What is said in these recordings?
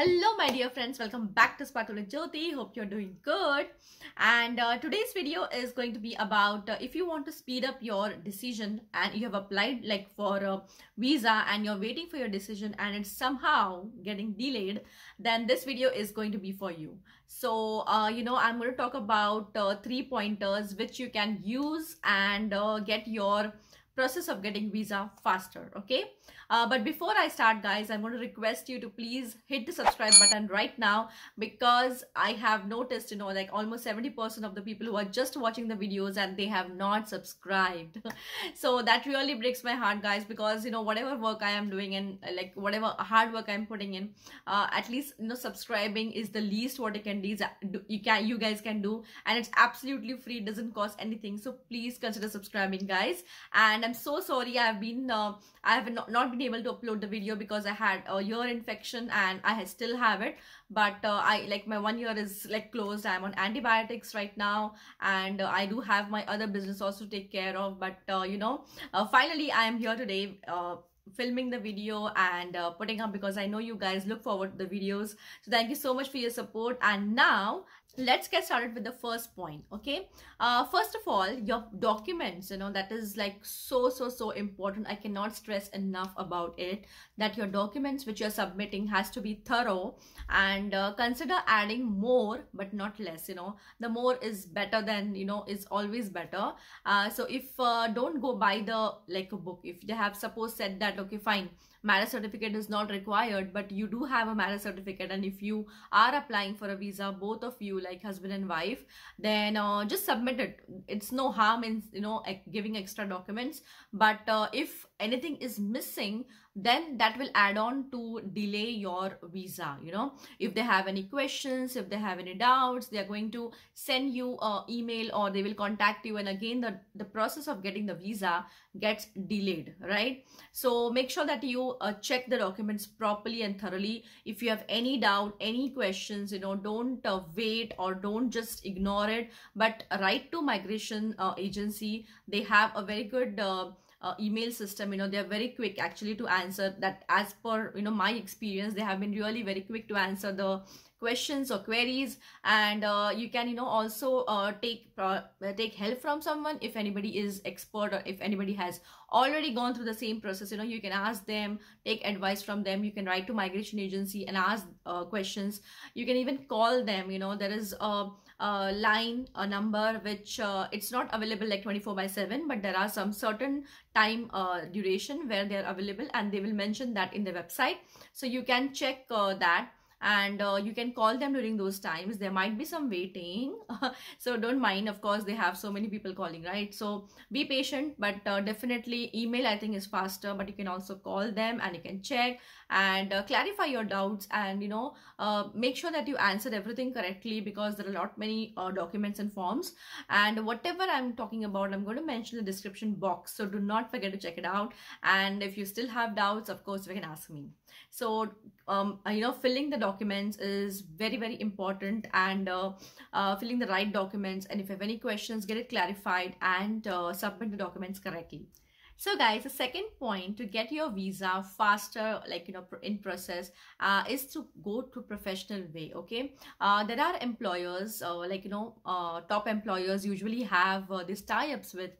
Hello my dear friends, welcome back to Sparkle with Jyoti. Hope you're doing good. And today's video is going to be about if you want to speed up your decision and you have applied like for a visa and you're waiting for your decision and it's somehow getting delayed, then this video is going to be for you. So I'm going to talk about 3 pointers which you can use and get your process of getting visa faster, okay? But before I start, guys, I'm going to request you to please hit the subscribe button right now, because I have noticed, like almost 70% of the people who are just watching the videos and they have not subscribed. So that really breaks my heart, guys, because whatever work I am doing and like whatever hard work I'm putting in, at least subscribing is the least what it can do. You guys can do, and it's absolutely free. It doesn't cost anything. So please consider subscribing, guys. And I'm so sorry, I have not been able to upload the video because I had a ear infection and I still have it, but I like my 1 year is like closed. I'm on antibiotics right now, and I do have my other business also to take care of, but finally I am here today filming the video and putting up, because I know you guys look forward to the videos. So thank you so much for your support, and now let's get started with the first point, okay? First of all, your documents, that is like so important. I cannot stress enough about it, that your documents which you're submitting has to be thorough, and consider adding more but not less. The more is better than, is always better. So if don't go by the like a book. If they have suppose said that, okay fine, marriage certificate is not required, but you do have a marriage certificate, and if you are applying for a visa, both of you like husband and wife, then just submit it. It's no harm in giving extra documents, but if anything is missing, then that will add on to delay your visa. If they have any questions, if they have any doubts, they are going to send you an email or they will contact you, and again the process of getting the visa gets delayed, right? So make sure that you check the documents properly and thoroughly. If you have any doubt, any questions, don't wait or don't just ignore it, but write to migration agency. They have a very good email system. They are very quick actually to answer that. As per my experience, they have been really very quick to answer the questions or queries, and you can also take help from someone. If anybody is expert or if anybody has already gone through the same process, you can ask them, take advice from them. You can write to migration agency and ask questions. You can even call them. There is a line, a number which it's not available like 24/7, but there are some certain time duration where they're available, and they will mention that in the website, so you can check that, and you can call them during those times. There might be some waiting, so don't mind. Of course, they have so many people calling, right? So be patient, but definitely email I think is faster, but you can also call them and you can check and clarify your doubts, and make sure that you answer everything correctly, because there are many documents and forms, and whatever I'm talking about I'm going to mention in the description box, so do not forget to check it out. And if you still have doubts, of course you can ask me. So filling the documents is very important, and filling the right documents, and if you have any questions, get it clarified and submit the documents correctly. So guys, the second point to get your visa faster, like in process, is to go to professional way, okay? There are employers, top employers usually have these tie-ups with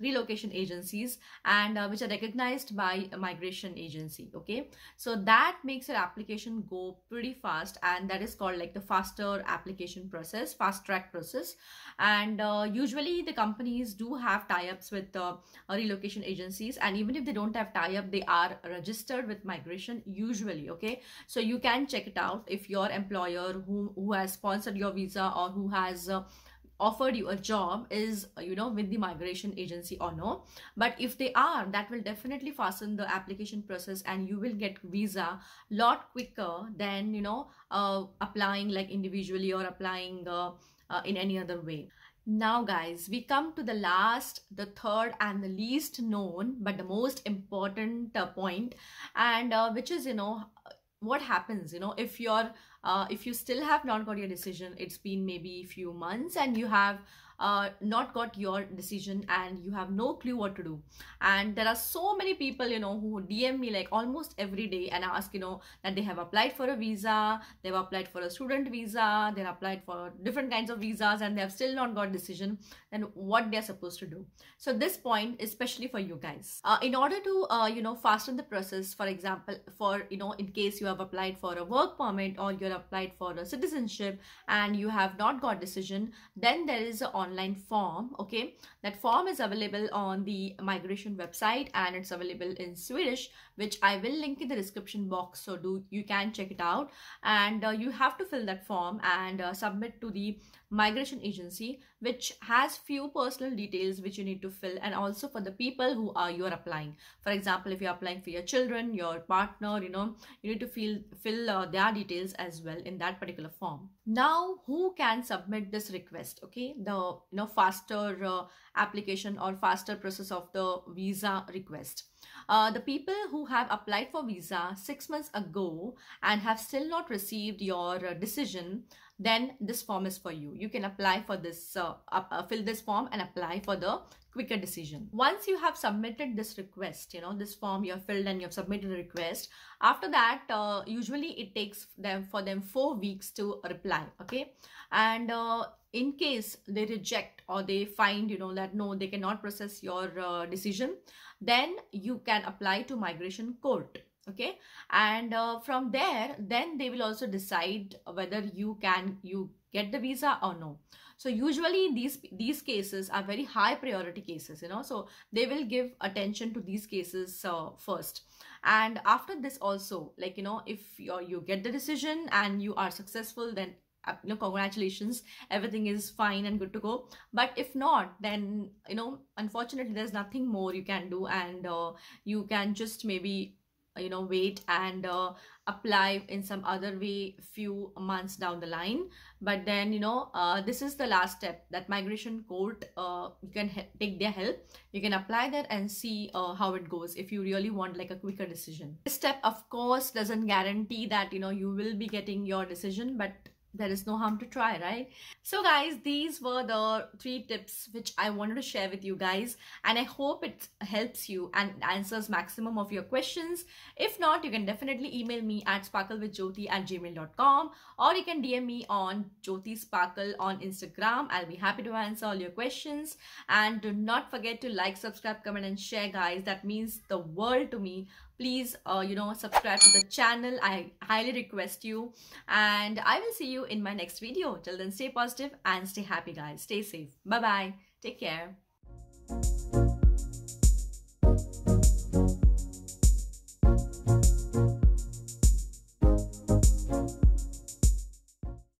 relocation agencies, and which are recognized by a migration agency, okay? So that makes your application go pretty fast, and that is called like the faster application process, fast track process. And usually the companies do have tie-ups with relocation agencies, and even if they don't have tie-up, they are registered with migration usually, okay? So you can check it out. If your employer who has sponsored your visa or who has offered you a job is with the migration agency or no, but if they are, that will definitely fasten the application process, and you will get visa lot quicker than applying like individually or applying in any other way. Now guys, we come to the last, the third and the least known but the most important point, and which is what happens if you're if you still have not got your decision. It's been maybe few months and you have not got your decision and you have no clue what to do. And there are so many people, you know, who DM me like almost every day and ask, you know, that they have applied for a visa, they've applied for a student visa, they've applied for different kinds of visas and they have still not got decision, and what they're supposed to do. So this point is especially for you guys. In order to, you know, fasten the process, for example, for, you know, in case you have applied for a work permit or you have applied for a citizenship and you have not got decision, then there is an online form. Okay, that form is available on the migration website and it's available in Swedish, which I will link in the description box, so you can check it out. And you have to fill that form and submit to the migration agency, which has few personal details which you need to fill, and also for the people who are you are applying. For example, if you're applying for your children, your partner, you know, you need to fill their details as well in that particular form. Now, who can submit this request? Okay, the, you know, faster application or faster process of the visa request. The people who have applied for visa 6 months ago and have still not received your decision, then this form is for you. You can apply for this, fill this form and apply for the quicker decision. Once you have submitted this request, you know, this form you have filled and you have submitted a request, after that usually it takes them 4 weeks to reply. Okay, and in case they reject or they find, you know, that no, they cannot process your decision, then you can apply to migration court. Okay, and from there, then they will also decide whether you get the visa or no. So usually these cases are very high priority cases, you know, so they will give attention to these cases first. And after this also, like, you know, if you get the decision and you are successful, then, you know, congratulations, everything is fine and good to go. But if not, then, you know, unfortunately there's nothing more you can do, and you can just maybe, you know, wait and apply in some other way few months down the line. But then, you know, this is the last step that migration court, you can take their help. You can apply that and see how it goes if you really want like a quicker decision. This step of course doesn't guarantee that, you know, you will be getting your decision, but there is no harm to try, right? So guys, these were the 3 tips which I wanted to share with you guys, and I hope it helps you and answers maximum of your questions. If not, you can definitely email me at sparklewithjyoti@gmail.com, or you can DM me on Jyoti Sparkle on Instagram. I'll be happy to answer all your questions. And do not forget to like, subscribe, comment and share, guys. That means the world to me. Please, you know, subscribe to the channel. I highly request you, and I will see you in my next video. Till then, stay positive and stay happy, guys. Stay safe. Bye-bye. Take care.